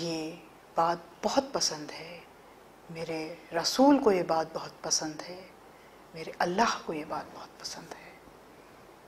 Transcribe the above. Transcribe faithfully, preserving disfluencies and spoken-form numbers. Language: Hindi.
ये बात बहुत पसंद है, मेरे रसूल को ये बात बहुत पसंद है, मेरे अल्लाह को ये बात बहुत पसंद है।